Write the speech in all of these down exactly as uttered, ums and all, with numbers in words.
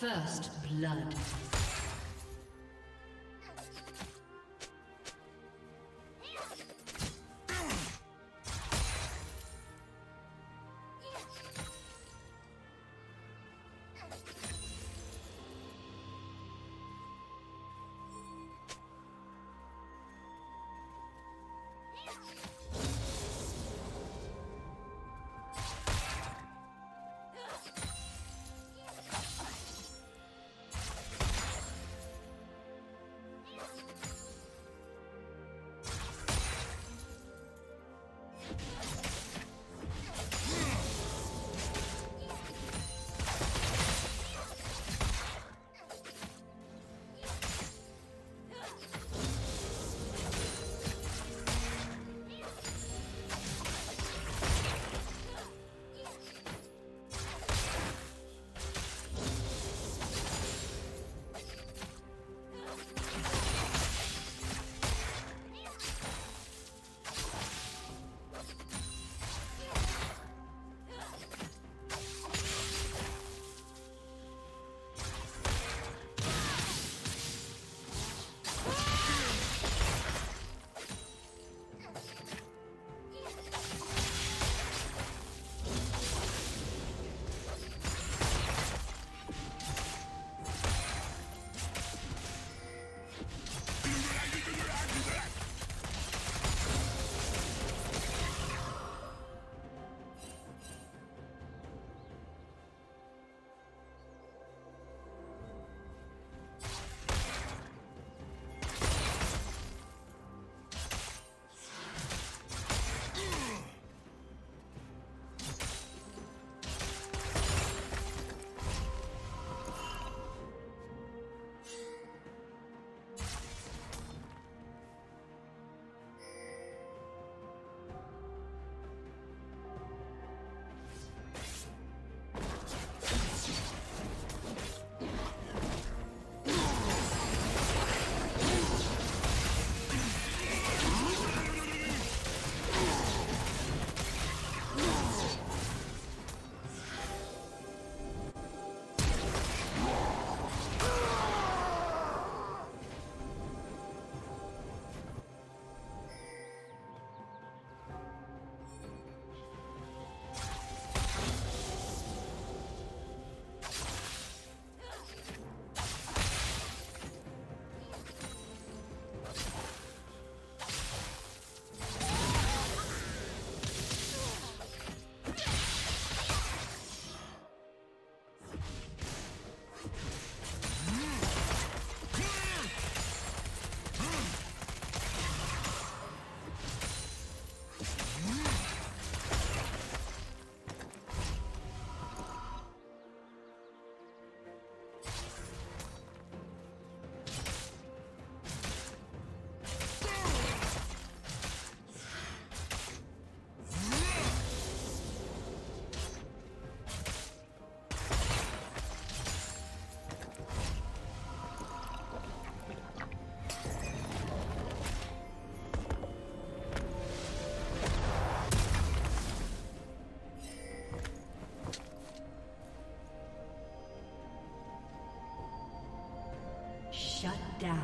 First blood. Shut down.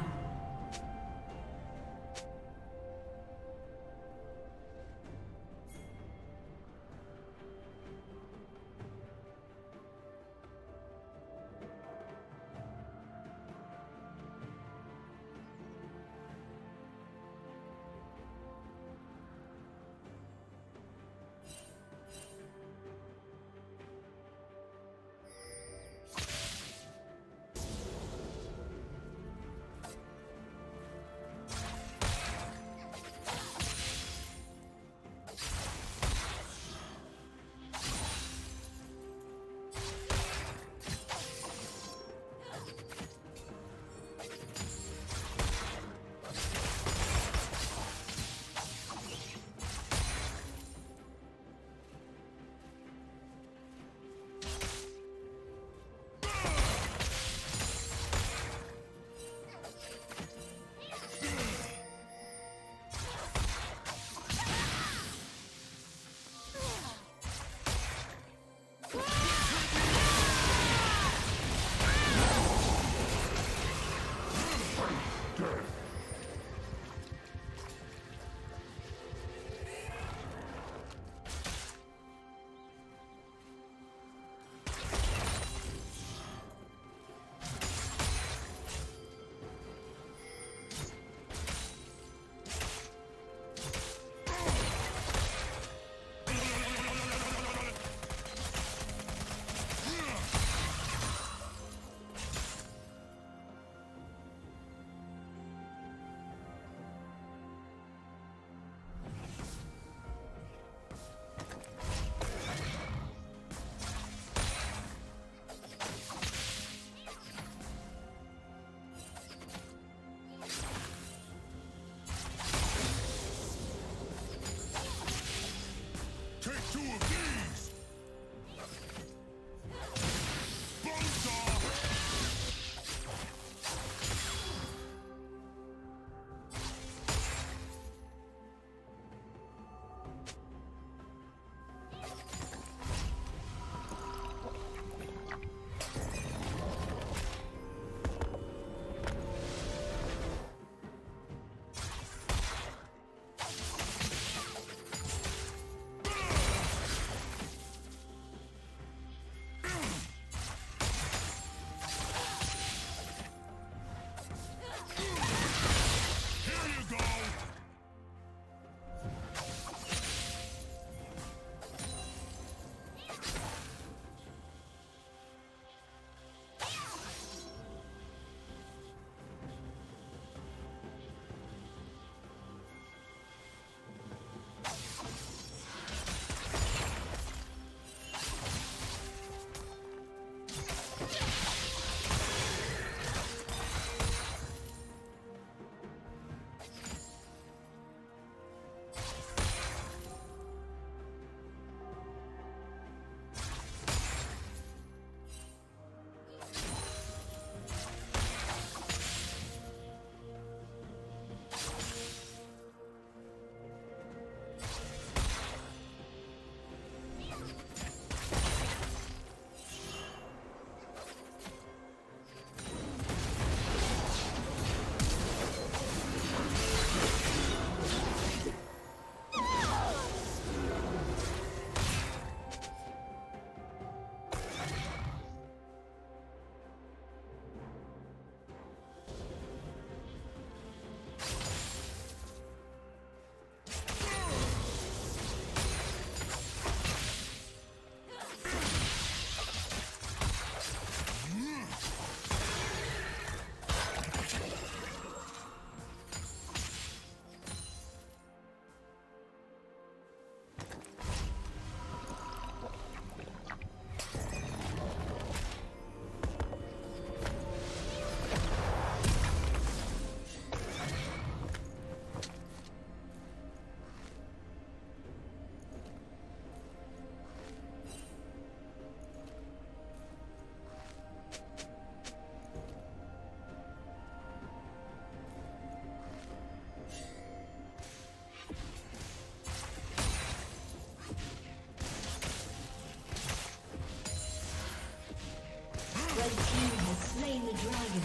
the dragon.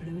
Blue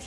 Red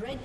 Red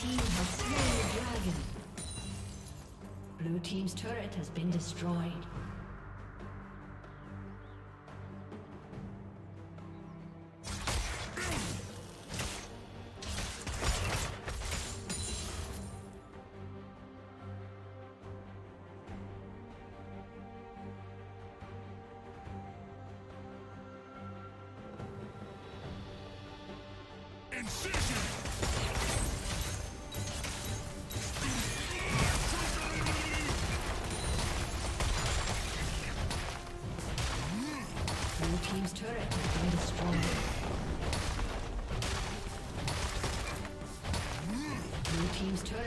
team has slain the dragon. Blue team's turret has been destroyed. Team's turret has been destroyed. Blue team's turret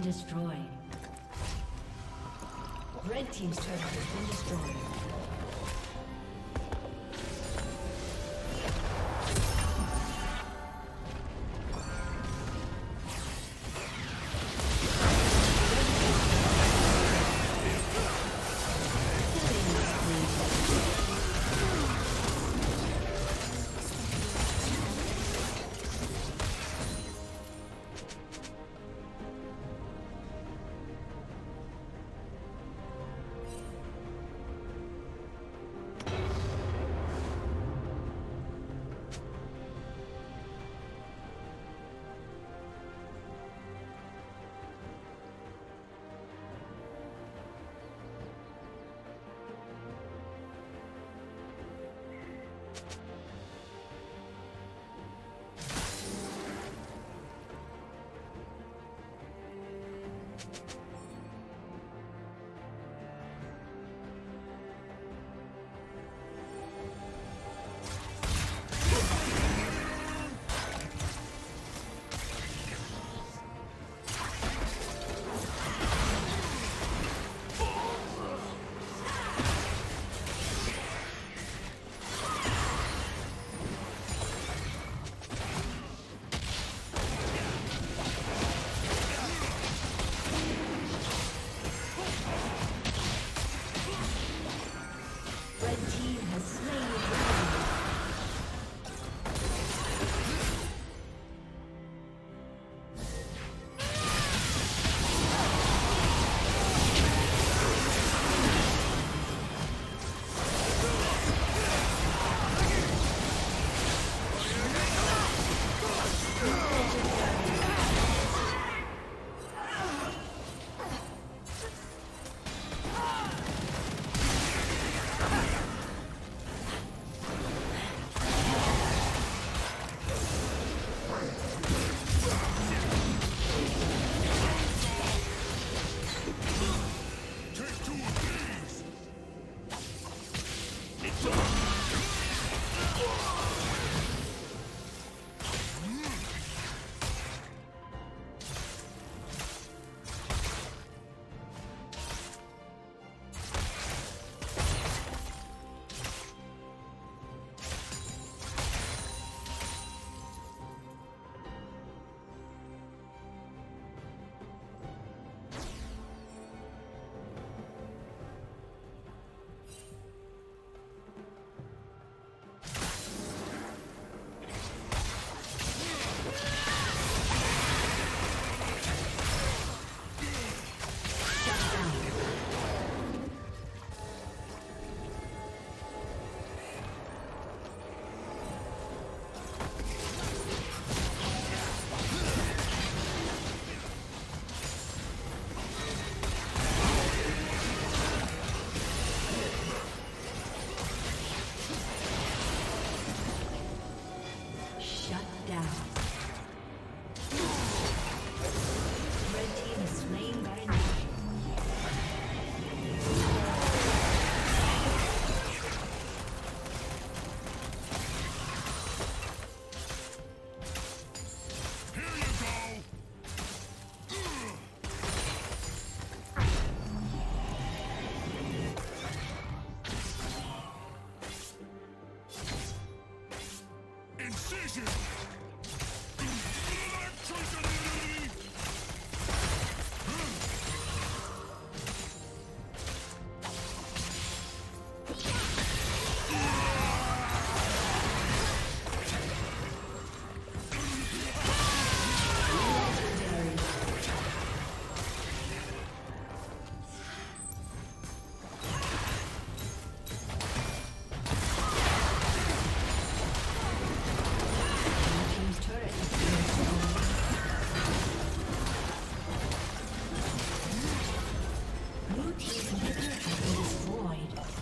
Destroyed. Red team's turret has been destroyed. Precision! Blue team's inhibitor has been destroyed.